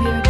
Audio.